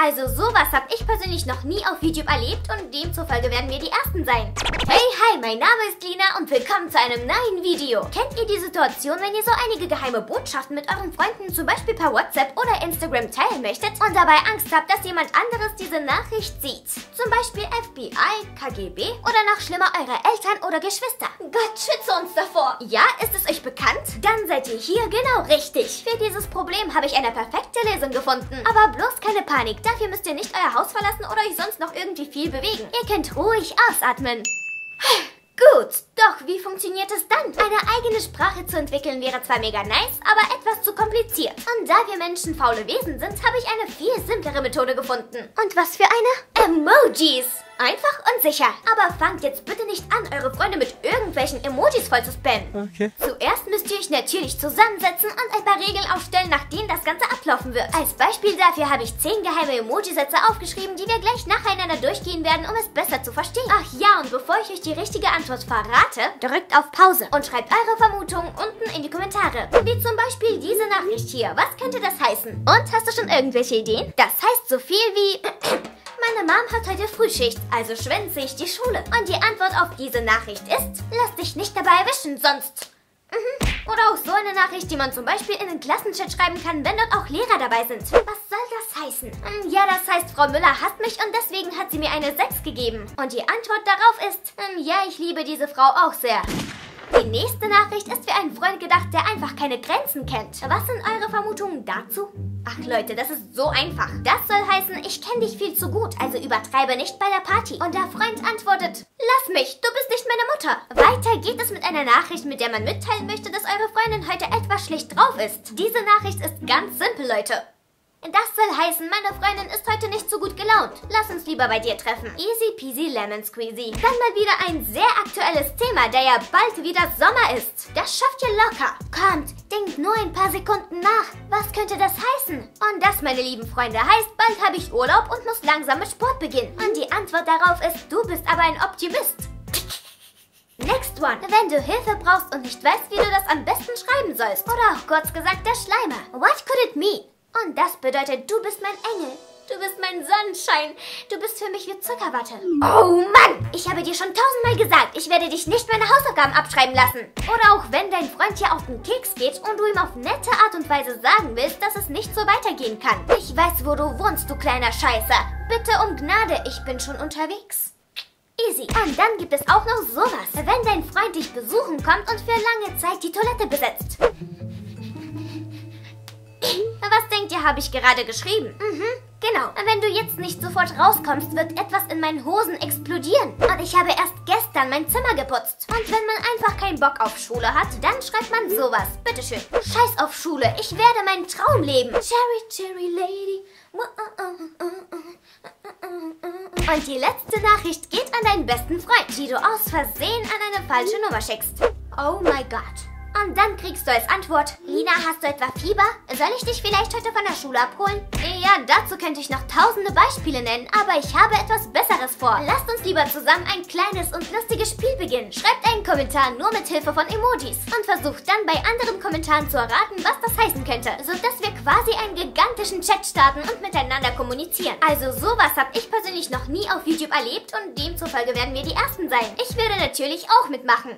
Also sowas habe ich persönlich noch nie auf YouTube erlebt und demzufolge werden wir die Ersten sein. Hey, hi, mein Name ist Lina und willkommen zu einem neuen Video. Kennt ihr die Situation, wenn ihr so einige geheime Botschaften mit euren Freunden zum Beispiel per WhatsApp oder Instagram teilen möchtet und dabei Angst habt, dass jemand anderes diese Nachricht sieht? Zum Beispiel FBI, KGB oder noch schlimmer eure Eltern oder Geschwister. Gott schütze uns davor. Ja, ist es euch bekannt? Dann seid ihr hier genau richtig. Für dieses Problem habe ich eine perfekte Lösung gefunden. Aber bloß keine Panik. Dafür müsst ihr nicht euer Haus verlassen oder euch sonst noch irgendwie viel bewegen. Ihr könnt ruhig ausatmen. Gut, doch wie funktioniert es dann? Eine eigene Sprache zu entwickeln wäre zwar mega nice, aber etwas zu kompliziert. Und da wir Menschen faule Wesen sind, habe ich eine viel simplere Methode gefunden. Und was für eine? Emojis! Einfach und sicher. Aber fangt jetzt bitte nicht an, eure Freunde mit irgendwelchen Emojis voll zu spammen. Okay. Zuerst müsst ihr euch natürlich zusammensetzen und ein paar Regeln aufstellen, nach denen das Ganze ablaufen wird. Als Beispiel dafür habe ich 10 geheime Emoji-Sätze aufgeschrieben, die wir gleich nacheinander durchgehen werden, um es besser zu verstehen. Ach ja, und bevor ich euch die richtige Antwort verrate, drückt auf Pause und schreibt eure Vermutungen unten in die Kommentare. Wie zum Beispiel diese Nachricht hier. Was könnte das heißen? Und hast du schon irgendwelche Ideen? Das heißt so viel wie... Meine Mom hat heute Frühschicht, also schwänze ich die Schule. Und die Antwort auf diese Nachricht ist, lass dich nicht dabei erwischen, sonst... Oder auch so eine Nachricht, die man zum Beispiel in den Klassenchat schreiben kann, wenn dort auch Lehrer dabei sind. Was soll das heißen? Ja, das heißt, Frau Müller hasst mich und deswegen hat sie mir eine 6 gegeben. Und die Antwort darauf ist, ja, ich liebe diese Frau auch sehr. Die nächste Nachricht ist für einen Freund gedacht, der einfach keine Grenzen kennt. Was sind eure Vermutungen dazu? Ach Leute, das ist so einfach. Das soll heißen, ich kenne dich viel zu gut, also übertreibe nicht bei der Party. Und der Freund antwortet, lass mich, du bist nicht meine Mutter. Weiter geht es mit einer Nachricht, mit der man mitteilen möchte, dass eure Freundin heute etwas schlecht drauf ist. Diese Nachricht ist ganz simpel, Leute. Das soll heißen, meine Freundin ist heute nicht so gut gelaunt. Lass uns lieber bei dir treffen. Easy peasy lemon squeezy. Dann mal wieder ein sehr aktuelles Thema, der ja bald wieder Sommer ist. Das schafft ihr locker. Kommt, denkt nur ein paar Sekunden nach. Was könnte das heißen? Und das, meine lieben Freunde, heißt, bald habe ich Urlaub und muss langsam mit Sport beginnen. Und die Antwort darauf ist, du bist aber ein Optimist. Next one. Wenn du Hilfe brauchst und nicht weißt, wie du das am besten schreiben sollst. Oder auch kurz gesagt, der Schleimer. What could it mean? Und das bedeutet, du bist mein Engel. Du bist mein Sonnenschein. Du bist für mich wie Zuckerwatte. Oh Mann! Ich habe dir schon 1000-mal gesagt, ich werde dich nicht meine Hausaufgaben abschreiben lassen. Oder auch wenn dein Freund hier auf den Keks geht und du ihm auf nette Art und Weise sagen willst, dass es nicht so weitergehen kann. Ich weiß, wo du wohnst, du kleiner Scheißer. Bitte um Gnade, ich bin schon unterwegs. Easy. Und dann gibt es auch noch sowas. Wenn dein Freund dich besuchen kommt und für lange Zeit die Toilette besetzt. Was denkt ihr, habe ich gerade geschrieben? Genau. Wenn du jetzt nicht sofort rauskommst, wird etwas in meinen Hosen explodieren. Und ich habe erst gestern mein Zimmer geputzt. Und wenn man einfach keinen Bock auf Schule hat, dann schreibt man sowas. Bitteschön. Scheiß auf Schule, ich werde meinen Traum leben. Cherry, cherry lady. Und die letzte Nachricht geht an deinen besten Freund, die du aus Versehen an eine falsche Nummer schickst. Oh my God. Und dann kriegst du als Antwort, Lina, hast du etwa Fieber? Soll ich dich vielleicht heute von der Schule abholen? Ja, dazu könnte ich noch tausende Beispiele nennen, aber ich habe etwas Besseres vor. Lasst uns lieber zusammen ein kleines und lustiges Spiel beginnen. Schreibt einen Kommentar nur mit Hilfe von Emojis und versucht dann bei anderen Kommentaren zu erraten, was das heißen könnte, sodass wir quasi einen gigantischen Chat starten und miteinander kommunizieren. Also sowas habe ich persönlich noch nie auf YouTube erlebt und demzufolge werden wir die Ersten sein. Ich werde natürlich auch mitmachen.